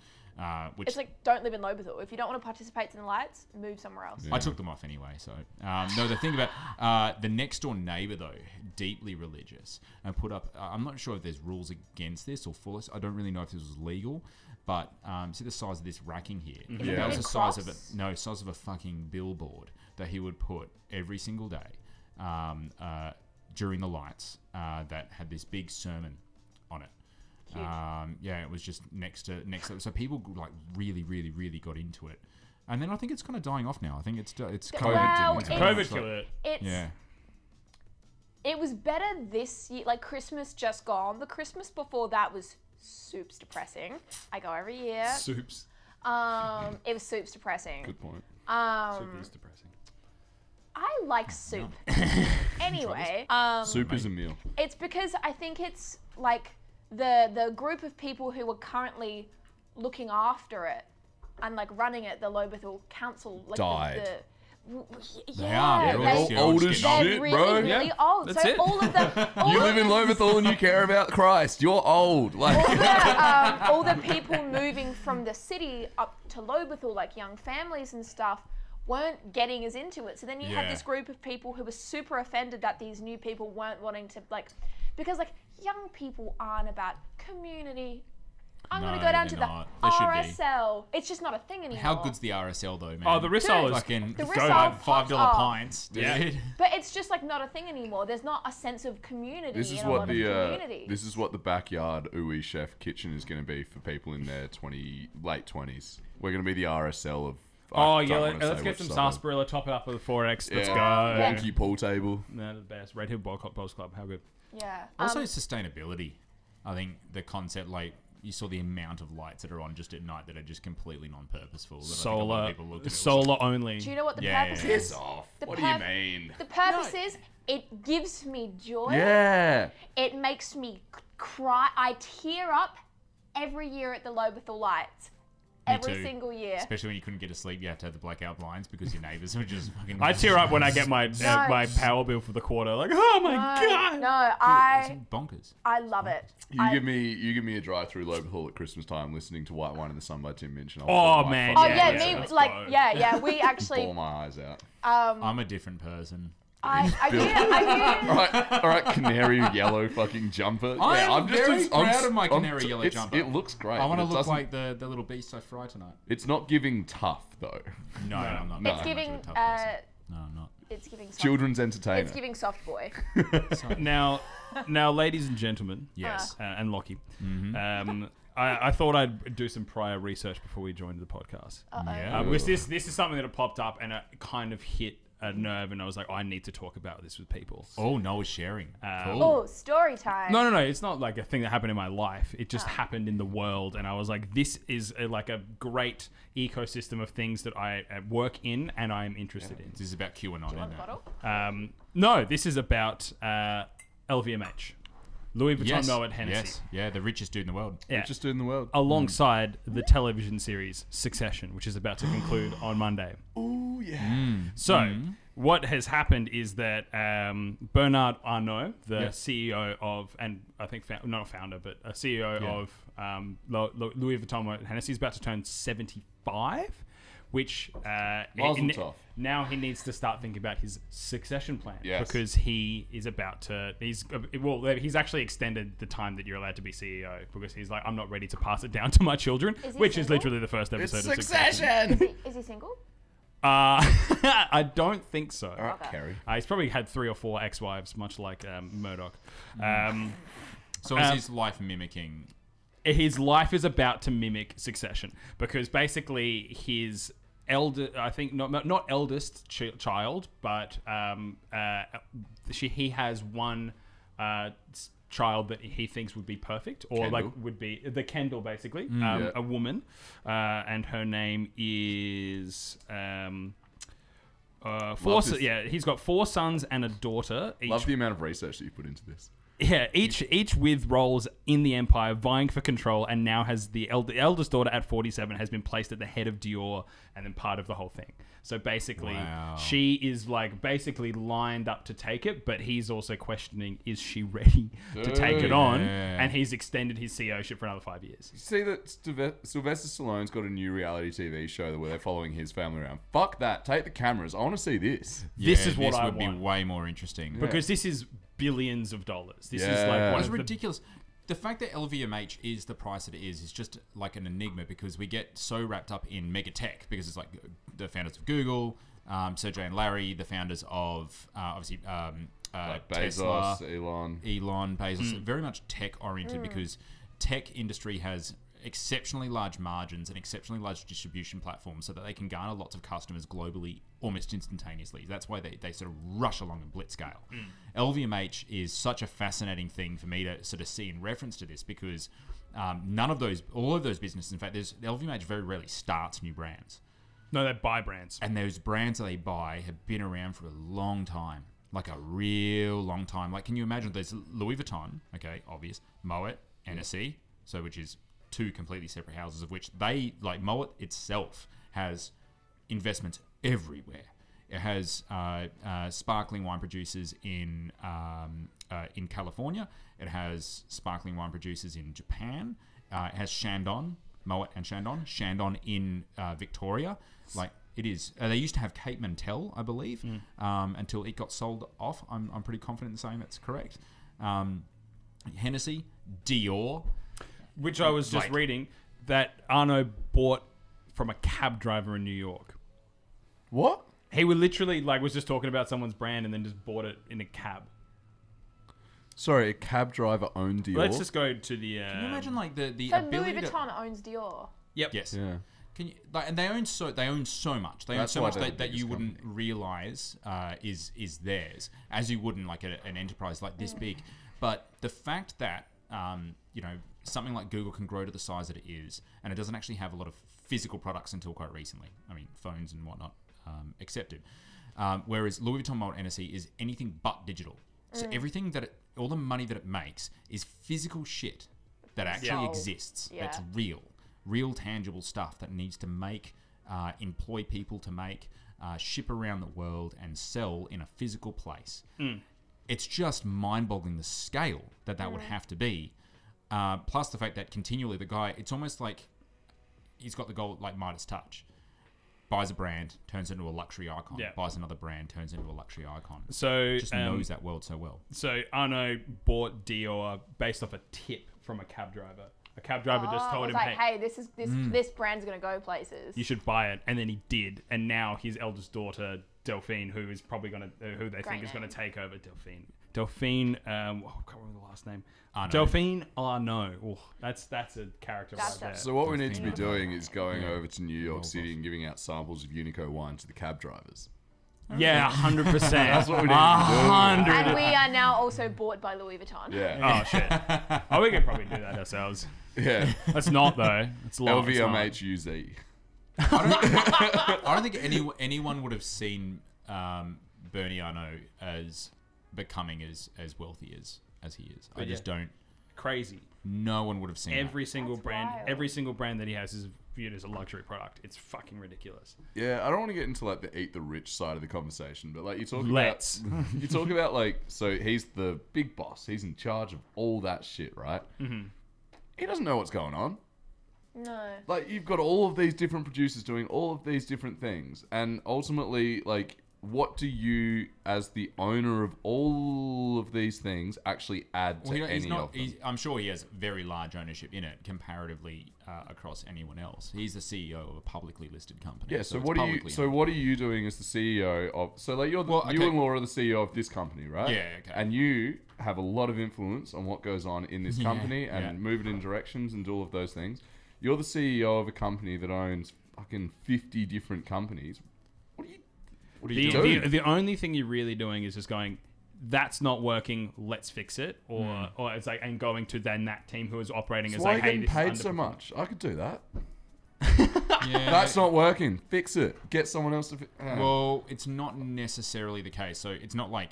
Which, it's like, don't live in Lobethal. If you don't want to participate in the lights, move somewhere else. Yeah. I took them off anyway. So no, the thing about the next door neighbour though, deeply religious, and put up. I'm not sure if there's rules against this or for this. I don't really know if this was legal. But see the size of this racking here. Yeah. That was the size of a fucking billboard that he would put every single day during the lights that had this big sermon on it. Huge. Yeah, it was just next to, so people like really, really, really got into it. And then I think it's kind of dying off now. I think it's COVID. Well, COVID killed it. Yeah. It was better this year. Like Christmas just gone. The Christmas before that was Soup's depressing. I go every year. Soup's. It was Soup's depressing. Good point. Soup is depressing. I like soup. No. Anyway. Soup is a meal. It's because I think it's like the group of people who are currently looking after it and like running it, the Lobethal Council. Like, died. Yeah, they're old as shit, really, bro. Really old. That's so it. All of them. You live in Lobethal and you care about Christ. You're old. Like all the people moving from the city up to Lobethal, like young families and stuff, weren't getting as into it. So then you had this group of people who were super offended that these new people weren't wanting to like, because like young people aren't about community. I'm going to go down to the RSL. It's just not a thing anymore. How good's the RSL though, man? Oh, the RSL is fucking $5 pints, dude. But it's just like not a thing anymore. There's not a sense of community. This is what the this is what the backyard Ooey Chef kitchen is going to be for people in their late 20s. We're going to be the RSL of. Oh yeah, let's get some sarsaparilla, top it up with a 4X. Let's go. Wonky pool table. No, the best. Red Hill Bowls Club. How good. Yeah. Also sustainability. I think the concept like. You saw the amount of lights that are on just at night that are just completely non-purposeful. Solar only. Do you know what the purpose is? Piss off. What do you mean? The purpose is it gives me joy. Yeah. It makes me cry. I tear up every year at the Lobethal lights. Every single year. Especially when you couldn't get to sleep, you have to have the blackout blinds because your neighbours are just fucking... I tear up when I get my my power bill for the quarter. Like, oh my God! No, it's bonkers. I love it. You give me a drive through Lobethal at Christmas time listening to White Wine in the Sun by Tim Minchin. Oh man. Oh yeah, me, like, yeah, we actually... Ball my eyes out. I'm a different person. All right, canary yellow fucking jumper. I'm just very proud of my canary yellow jumper. It looks great. I want to look like the little beast I fry tonight. It's not giving tough though. No, I'm not. It's giving. No, I'm not. It's giving soft children's entertainment. It's giving soft boy. now, ladies and gentlemen, yes, and Lockie, I thought I'd do some prior research before we joined the podcast. Because this is something that had popped up and it kind of hit a nerve, and I was like, I need to talk about this with people. Oh, Noah's sharing. Cool. Oh, story time. No. It's not like a thing that happened in my life. It just happened in the world, and I was like, this is a great ecosystem of things that I work in and I am interested in. This is about QAnon. Do you want a bottle? No, this is about LVMH. Louis Vuitton, yes. Moët, Hennessy. Yes. Yeah, the richest dude in the world. Yeah. Richest dude in the world. Alongside the television series Succession, which is about to conclude on Monday. Oh, yeah. So what has happened is that Bernard Arnault, the CEO of, and I think not a founder, but a CEO of Louis Vuitton, Moët and Hennessy, is about to turn 75. Which now he needs to start thinking about his succession plan, because he is about to. He's actually extended the time that you're allowed to be CEO, because he's like, I'm not ready to pass it down to my children, is literally the first episode of Succession. Is he single? I don't think so. All right, Carrie. He's probably had 3 or 4 ex-wives, much like Murdoch. So is his life mimicking? His life is about to mimic Succession, because basically his eldest child, but he has one child that he thinks would be perfect, or Kendall. Like would be the Kendall, basically, a woman, and her name is. He's got 4 sons and a daughter. Love the amount of research that you put into this. Yeah, each with roles in the empire, vying for control, and now has the eldest daughter at 47 has been placed at the head of Dior, and then part of the whole thing. So basically, she is like basically lined up to take it, but he's also questioning, is she ready to take it on? And he's extended his CEO-ship for another 5 years. You see that Sylvester Stallone's got a new reality TV show where they're following his family around. Fuck that. Take the cameras. I want to see this. This would be way more interesting. Because this is... billions of dollars. This is like one of ridiculous. The fact that LVMH is the price it is just like an enigma, because we get so wrapped up in mega tech, because it's like the founders of Google, Sergey and Larry, the founders of obviously like Tesla, Bezos, Elon, Bezos, very much tech oriented, because tech industry has exceptionally large margins and exceptionally large distribution platforms, so that they can garner lots of customers globally almost instantaneously. That's why they sort of rush along a blitz scale. LVMH is such a fascinating thing for me to sort of see in reference to this, because all of those businesses, in fact, LVMH very rarely starts new brands. No, they buy brands. And those brands that they buy have been around for a long time, like a real long time. Like, can you imagine there's Louis Vuitton, okay, obvious, Moët, Hennessy, so which is two completely separate houses, of which they, like Moët itself, has investments everywhere. It has sparkling wine producers in California. It has sparkling wine producers in Japan. It has Chandon, Moët and Chandon. Chandon in Victoria. Like, it is. They used to have Cape Mantel, I believe, until it got sold off. I'm pretty confident in saying that's correct. Hennessy, Dior. Which I was just reading that Arnault bought from a cab driver in New York. What? He would literally was just talking about someone's brand and then just bought it in a cab. Sorry, a cab driver owned Dior. Let's just go to the. Can you imagine the ability? Louis Vuitton owns Dior. Yep. Yes. Yeah. Can you and they own so much. They own so much that you wouldn't realize is theirs, as you wouldn't like an enterprise like this big. But the fact that something like Google can grow to the size that it is, and it doesn't actually have a lot of physical products until quite recently. I mean, phones and whatnot accepted. Whereas Louis Vuitton, Moët, Hennessy is anything but digital. So everything that all the money that it makes is physical shit that actually exists. Yeah. That's real tangible stuff that needs to make, employ people to make, ship around the world and sell in a physical place. It's just mind-boggling the scale that would have to be. Plus the fact that continually the guy, it's almost like he's got the goal like Midas touch. Buys a brand, turns into a luxury icon. Yeah. Buys another brand, turns into a luxury icon. So just knows that world so well. So Arnault bought Dior based off a tip from a cab driver. A cab driver just told him, "Hey, this brand's gonna go places. You should buy it." And then he did. And now his eldest daughter Delphine, who is probably gonna, who they think is gonna take over. Delphine, I can't remember the last name. Arnault. Delphine Arnault. Oh, that's a character right there. So what we need to be doing is going over to New York City and giving out samples of Unico wine to the cab drivers. Yeah, 100%. That's what we need. 100%. And we are now also bought by Louis Vuitton. Yeah. Oh shit. Oh, we could probably do that ourselves. Yeah. That's not though. It's LVMHUZ. I don't think anyone would have seen Bernie Arnault as becoming as wealthy as as he is. But I just don't. Crazy. No one would have seen every that. Single That's brand. Wild. Every single brand that he has is viewed as a luxury product. It's fucking ridiculous. Yeah, I don't want to get into like the eat the rich side of the conversation, but like you talk about, you talk about like, so he's the big boss. He's in charge of all that shit, right? Mm-hmm. He doesn't know what's going on. No. Like you've got all of these different producers doing all of these different things, and ultimately, like, what do you, as the owner of all of these things, actually add to any of them? I'm sure he has very large ownership in it, comparatively across anyone else. He's the CEO of a publicly listed company. Yeah. So what do you? So what are you doing as the CEO of? So like you're the, you and Laura are the CEO of this company, right? Yeah. Okay. And you have a lot of influence on what goes on in this company and move it in directions and do all of those things. You're the CEO of a company that owns fucking 50 different companies. What are you doing? The only thing you're really doing is just going, that's not working, let's fix it. Or or it's like, and going to then that team who is operating as like, hey, this is underperforming. Why are you getting paid so much? I could do that. That's not working. Fix it. Get someone else to fix it. Well, it's not necessarily the case. So it's not like...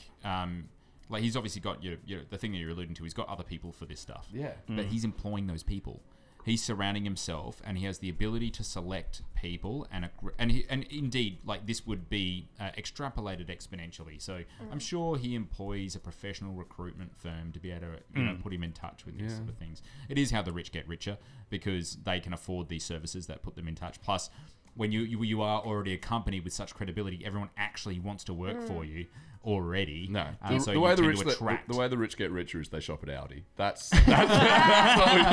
like he's obviously got your, the thing that you're alluding to. He's got other people for this stuff. Yeah. But he's employing those people. He's surrounding himself, and he has the ability to select people, and indeed, like this would be extrapolated exponentially. So I'm sure he employs a professional recruitment firm to be able to you know, put him in touch with these sort of things. It is how the rich get richer, because they can afford these services that put them in touch. Plus, when you are already a company with such credibility, everyone actually wants to work for you. Already, no. So the way the rich get richer is they shop at Aldi. That's what we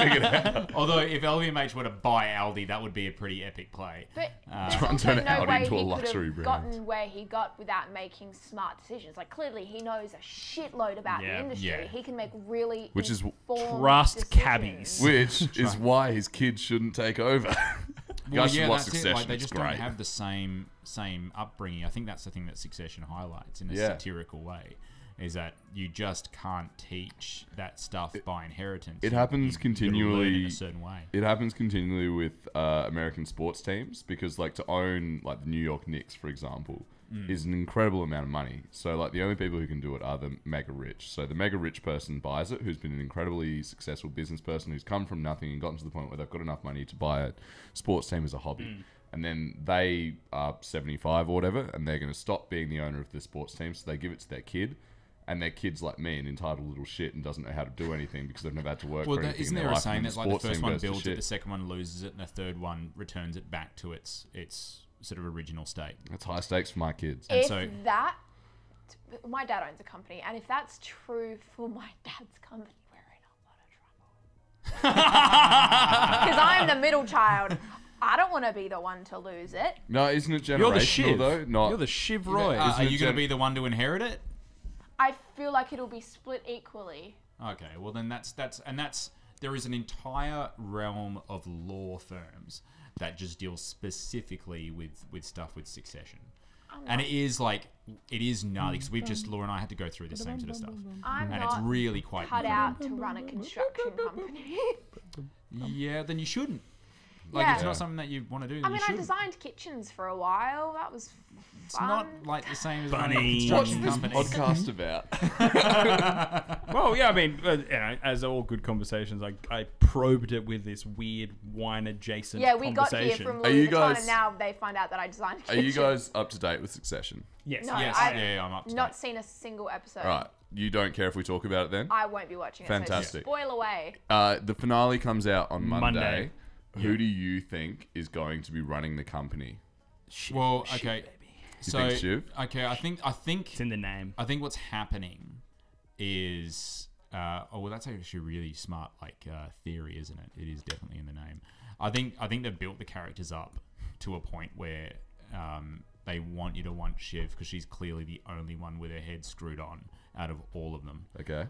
figured out. Although if LVMH were to buy Aldi, that would be a pretty epic play. But try and turn Aldi into a luxury brand. Gotten where he got without making smart decisions. Like clearly he knows a shitload about the industry. Yeah. He can make really informed decisions. Which is why his kids shouldn't take over. Well, yeah, that's Succession. It. Like, they just don't have the same upbringing. I think that's the thing that Succession highlights in a satirical way, is that you just can't teach that stuff by inheritance. It happens continually in a certain way. It happens continually with American sports teams, because like to own like the New York Knicks, for example, is an incredible amount of money. So like the only people who can do it are the mega rich. So the mega rich person buys it, who's been an incredibly successful business person, who's come from nothing and gotten to the point where they've got enough money to buy a sports team as a hobby. And then they are 75 or whatever, and they're going to stop being the owner of the sports team, so they give it to their kid. And their kid's like me, an entitled little shit, and doesn't know how to do anything because they've never had to work for anything. Isn't there a saying that like the first one builds it, the second one loses it, and the third one returns it back to its sort of original state? That's high stakes for my kids. And so that, my dad owns a company, and if that's true for my dad's company, we're in a lot of trouble. Because I'm the middle child. I don't want to be the one to lose it. No, isn't it generational though? Not, you're the Shiv Roy. Are you going to be the one to inherit it? I feel like it'll be split equally. Okay, well then that's there is an entire realm of law firms that just deal specifically with stuff with succession. And it is like, it is gnarly, because we've just, Laura and I had to go through the same sort of stuff. And it's really quite cut out to run a construction company. Yeah, then you shouldn't. Like it's not something that you want to do. I mean, I designed kitchens for a while. That was fun. It's not like the same as construction companies. What's this podcast about? Well, yeah, I mean, you know, as all good conversations, I probed it with this weird wine adjacent. Yeah, we got here from Louis Vuitton, and now they find out that I designed kitchens. Are you guys up to date with Succession? Yes. No, yes. I'm up to date. Not seen a single episode. Right. You don't care if we talk about it then? I won't be watching it. Fantastic. So spoil away. The finale comes out on Monday. Who do you think is going to be running the company? Shiv, well, okay. Shiv, baby. You think Shiv? Okay, I think it's in the name. I think what's happening is that's actually a really smart theory, isn't it? It is definitely in the name. I think they've built the characters up to a point where they want you to want Shiv, because she's clearly the only one with her head screwed on out of all of them. Okay.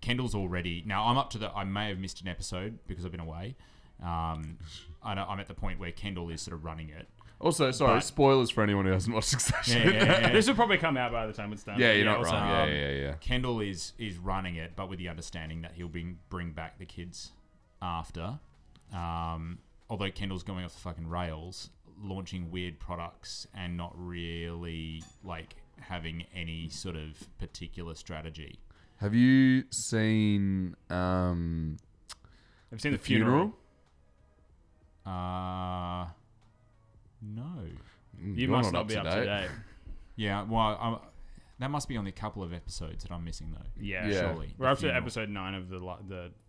Kendall's already now. I'm up to I may have missed an episode because I've been away. I'm at the point where Kendall is sort of running it. Also, sorry, spoilers for anyone who hasn't watched Succession. Yeah. This will probably come out by the time it's done. Yeah, you're not wrong. Yeah. Kendall is running it, but with the understanding that he'll bring back the kids after. Although Kendall's going off the fucking rails, launching weird products and not really like having any sort of particular strategy. Have you seen? Have you seen the funeral? No. You must not be up to date. Yeah, well, that must be only a couple of episodes that I'm missing, though. Yeah, surely. We're up to episode 9 of the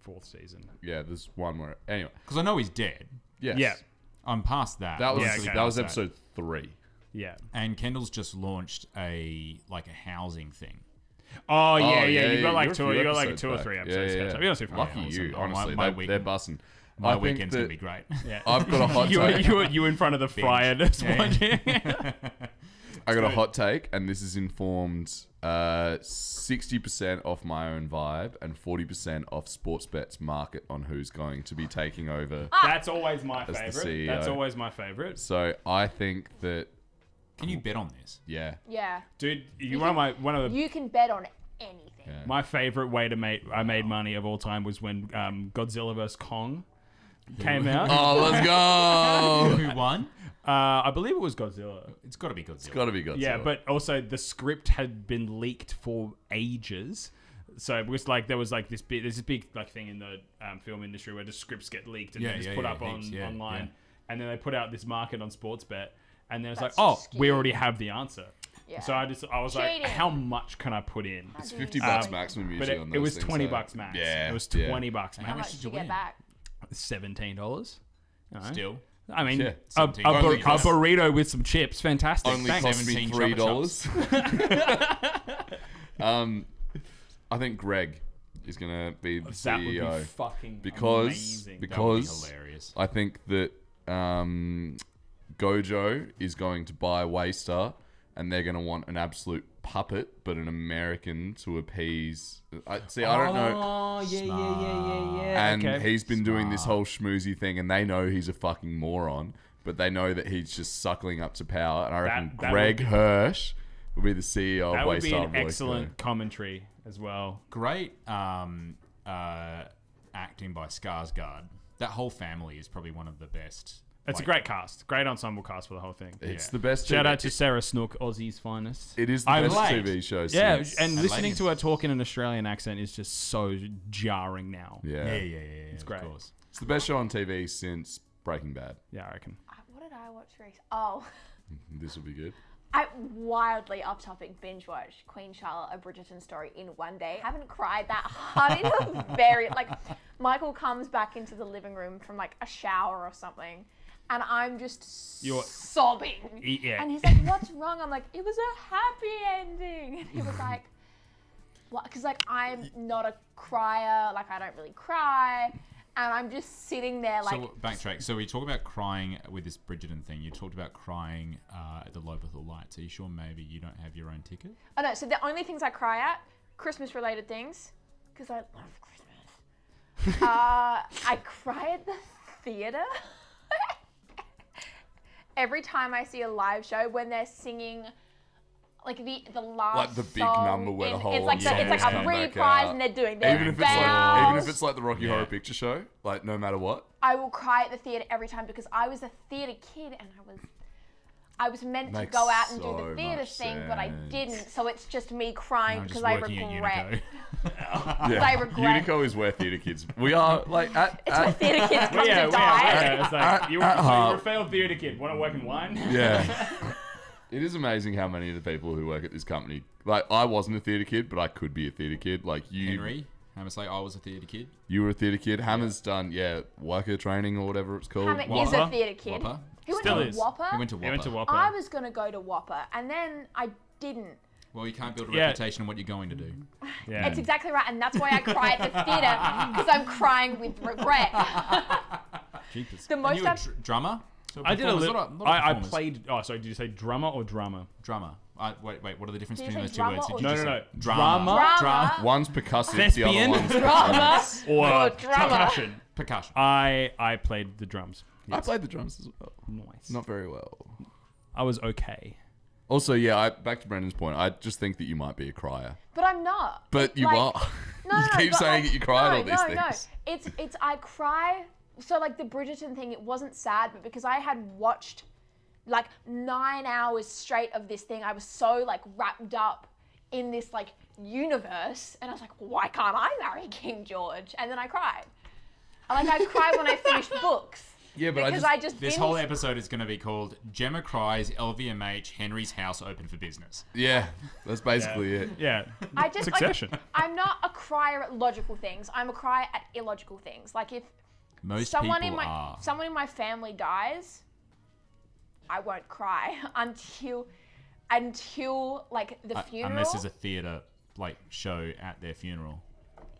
4th season. Yeah, there's one more. Anyway, because I know he's dead. Yes. Yeah, I'm past that. That was episode 3. Yeah, and Kendall's just launched a housing thing. Oh yeah, yeah. You've got like two or three episodes. Yeah, yeah. Be honest with you. Lucky you, honestly. They're bussing. My weekend's going to be great. Yeah. I've got a hot take. You in front of the fryer this morning. I got a hot take, and this is informed 60% off my own vibe and 40% off Sportsbet's market on who's going to be taking over. That's always my favorite. That's always my favorite. So I think that. Can you bet on this? Yeah. Yeah. Dude, you can bet on anything. Yeah. My favorite way to make money of all time was when Godzilla vs Kong came out. Oh, let's go! Who won? I believe it was Godzilla. It's got to be Godzilla. Yeah, but also the script had been leaked for ages. So it was like there was like this big thing in the film industry where the scripts get leaked and they're just put up online, and then they put out this market on Sportsbet. And then it's like, oh, we already have the answer. Yeah. So I was cheating. Like, how much can I put in? It's $50 maximum usually. But it was $20 max. Yeah, it was $20 max. How much did you get back? $17. Still, I mean, yeah, a burrito with some chips, fantastic. Only cost me $3. I think Greg is gonna be the CEO. That would be fucking amazing. Because that would be hilarious. I think that. Gojo is going to buy Waystar, and they're going to want an absolute puppet, but an American to appease. I don't know. Oh, yeah. And he's been doing this whole schmoozy thing, and they know he's a fucking moron, but they know that he's just suckling up to power. And I reckon Greg Hirsch will be the CEO of Waystar. That would be an excellent commentary as well. Great acting by Skarsgård. That whole family is probably one of the best. It's a great cast. Great ensemble cast for the whole thing. It's the best. Shout out to Sarah Snook, Aussie's finest. It is the best TV show. Yeah, and listening to her talk in an Australian accent is just so jarring now. Yeah. It's great. Of course. It's the best show on TV since Breaking Bad. Yeah, I reckon. What did I watch recently? Oh. This will be good. I wildly off-topic binge-watched Queen Charlotte, A Bridgerton Story in one day. I haven't cried that hard in a very... Like, Michael comes back into the living room from, like, a shower or something. And I'm just sobbing. Yeah. And he's like, what's wrong? I'm like, it was a happy ending. And he was like, what? Because, like, I'm not a crier. Like, I don't really cry. And I'm just sitting there, like... So, backtrack. So, we talk about crying with this Bridgerton thing. You talked about crying at the Lobethal Lights. Are you sure maybe you don't have your own ticket? Oh, no. So, the only things I cry at, Christmas-related things, because I love Christmas. I cry at the theatre. Every time I see a live show, when they're singing, like the last like the big song number where the whole it's like a reprise and they're doing their even if it's like the Rocky Horror Picture Show, like no matter what, I will cry at the theatre every time because I was a theatre kid and I was meant to go out and do the theatre thing, but I didn't. So it's just me crying because I regret. Unico is where theatre kids. We are like it's where theatre kids come to die. It's like you're a failed theatre kid. Want to work in wine? Yeah. It is amazing how many of the people who work at this company. Like I wasn't a theatre kid, but I could be a theatre kid. Like you, Henry. Hammer's like, I was a theatre kid. You were a theatre kid. Hammer's done, Wacker training or whatever it's called. Hammer is a theatre kid. Whopper. He went to Whopper. I was going to go to Whopper, and then I didn't. Well, you can't build a reputation on what you're going to do. Yeah. It's exactly right, and that's why I cry at the theatre, because I'm crying with regret. Jesus. You a drummer? So I did a little... I played... Oh, sorry, did you say drummer or drummer? Drummer. Wait, what are the difference between those two words? No. Drama. One's percussive, thespian. The other one's drama. Or percussion. I played the drums. Yes. I played the drums as well. Nice. Not very well. I was okay. Also, back to Brendan's point, I just think that you might be a crier. But I'm not. But you are. You keep saying that you cried all these things. No, it's I cry. So like the Bridgerton thing, it wasn't sad, but because I had watched like 9 hours straight of this thing, I was so like wrapped up in this like universe, and I was like, why can't I marry King George? And then I cried. I cried when I finished books. Yeah, but I just this whole episode is going to be called Gemma Cries, LVMH, Henry's House Open for Business. Yeah, that's basically it. Yeah. Succession. Like, I'm not a crier at logical things. I'm a crier at illogical things. Like if someone in my family dies, I won't cry until like the funeral. Unless there's a theatre like show at their funeral.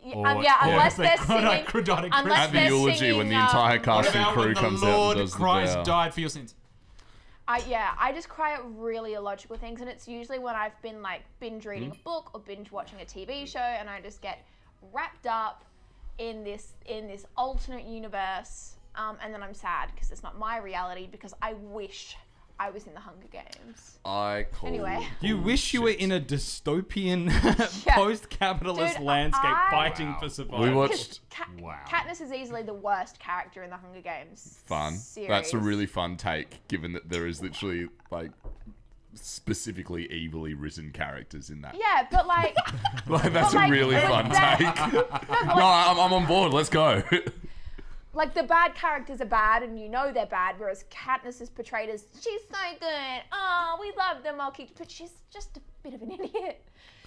Yeah, unless they're singing. Unless the eulogy when the entire cast and crew comes out. Lord Christ died for your sins. I just cry at really illogical things, and it's usually when I've been like binge reading a book or binge watching a TV show, and I just get wrapped up in this alternate universe, and then I'm sad because it's not my reality because I wish I was in the Hunger Games. Anyway. You wish you were in a dystopian post-capitalist landscape fighting for survival. We watched... Katniss is easily the worst character in the Hunger Games series. That's a really fun take, given that there is literally, like, specifically evilly written characters in that. Yeah, but like... that's a really fun take. I'm on board. Let's go. Like, the bad characters are bad, and you know they're bad, whereas Katniss is portrayed as, she's so good, oh, we love them all, but she's just a bit of an idiot.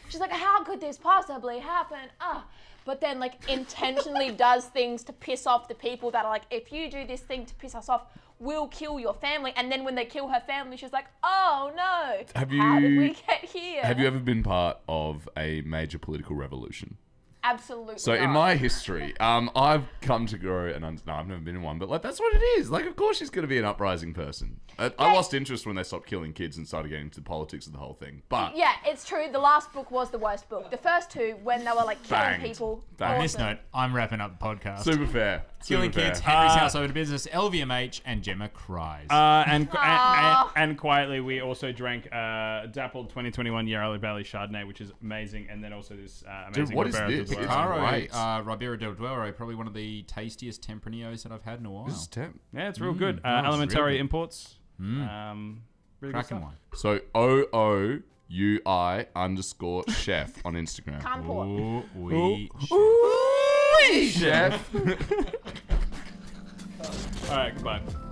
She's like, how could this possibly happen? Oh. But then, like, intentionally does things to piss off the people that are like, if you do this thing to piss us off, we'll kill your family. And then when they kill her family, she's like, oh, no, how did we get here? Have you ever been part of a major political revolution? Absolutely. So in my history, I've come to grow and I've never been in one, but like that's what it is. Like, of course she's going to be an uprising person. I lost interest when they stopped killing kids and started getting into the politics of the whole thing. But yeah, it's true. The last book was the worst book. The first two, when they were like killing people. On this note, I'm wrapping up the podcast. Super fair. Killing kids, Henry's House Open Business, LVMH, and Gemma Cries. And quietly, we also drank Dappled 2021 Yarra Valley Chardonnay, which is amazing, and then also this amazing. Dude, what is this? Picaro, Ribera del Duero, probably one of the tastiest Tempranillos that I've had in a while. This is temp. Yeah, it's real good. Alimentari Imports. Really cracking one. So OOUI_chef on Instagram. Ooey Chef. All right, goodbye.